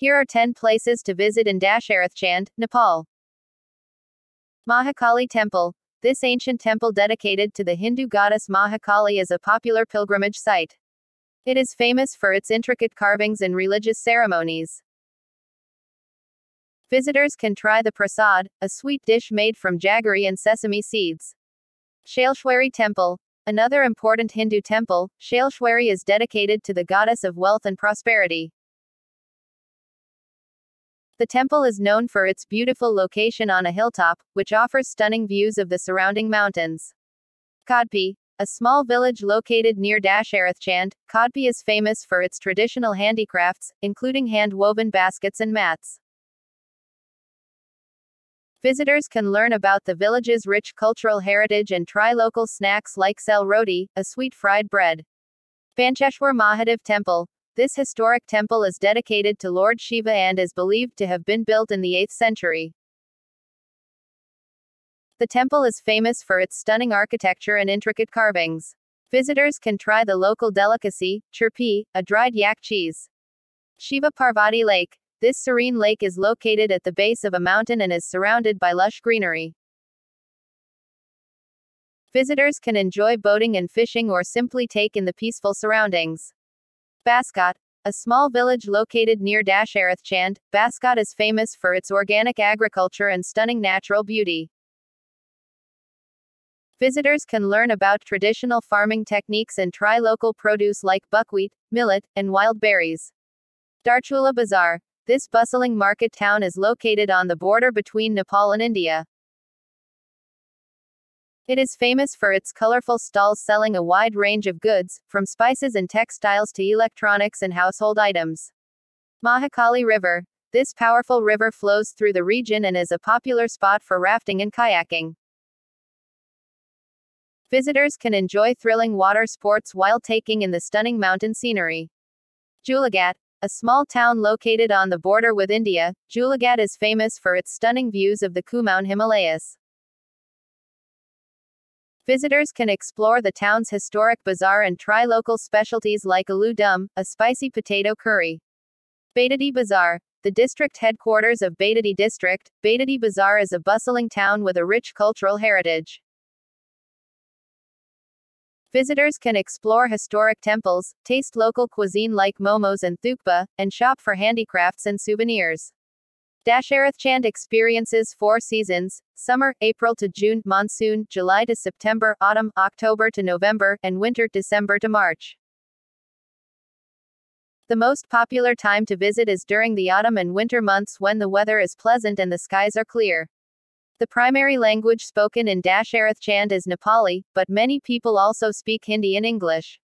Here are 10 places to visit in Dasharathchand, Nepal. Mahakali Temple. This ancient temple dedicated to the Hindu goddess Mahakali is a popular pilgrimage site. It is famous for its intricate carvings and religious ceremonies. Visitors can try the prasad, a sweet dish made from jaggery and sesame seeds. Shailshwari Temple. Another important Hindu temple, Shailshwari is dedicated to the goddess of wealth and prosperity. The temple is known for its beautiful location on a hilltop, which offers stunning views of the surrounding mountains. Kodpi, a small village located near Dasharathchand, Kodpi is famous for its traditional handicrafts, including hand-woven baskets and mats. Visitors can learn about the village's rich cultural heritage and try local snacks like sel roti, a sweet fried bread. Pancheshwar Mahadev Temple. This historic temple is dedicated to Lord Shiva and is believed to have been built in the 8th century. The temple is famous for its stunning architecture and intricate carvings. Visitors can try the local delicacy, chirpi, a dried yak cheese. Shiva Parvati Lake. This serene lake is located at the base of a mountain and is surrounded by lush greenery. Visitors can enjoy boating and fishing or simply take in the peaceful surroundings. Baskot, a small village located near Dasharathchand, Baskot is famous for its organic agriculture and stunning natural beauty. Visitors can learn about traditional farming techniques and try local produce like buckwheat, millet, and wild berries. Darchula Bazaar, this bustling market town is located on the border between Nepal and India. It is famous for its colorful stalls selling a wide range of goods, from spices and textiles to electronics and household items. Mahakali River. This powerful river flows through the region and is a popular spot for rafting and kayaking. Visitors can enjoy thrilling water sports while taking in the stunning mountain scenery. Jullaghat, a small town located on the border with India, Jullaghat is famous for its stunning views of the Kumaon Himalayas. Visitors can explore the town's historic bazaar and try local specialties like aloo dum, a spicy potato curry. Baitadi Bazaar, the district headquarters of Baitadi District, Baitadi Bazaar is a bustling town with a rich cultural heritage. Visitors can explore historic temples, taste local cuisine like momos and thukpa, and shop for handicrafts and souvenirs. Dasharathchand experiences 4 seasons: summer, April to June, monsoon, July to September, autumn, October to November, and winter, December to March. The most popular time to visit is during the autumn and winter months when the weather is pleasant and the skies are clear. The primary language spoken in Dasharathchand is Nepali, but many people also speak Hindi and English.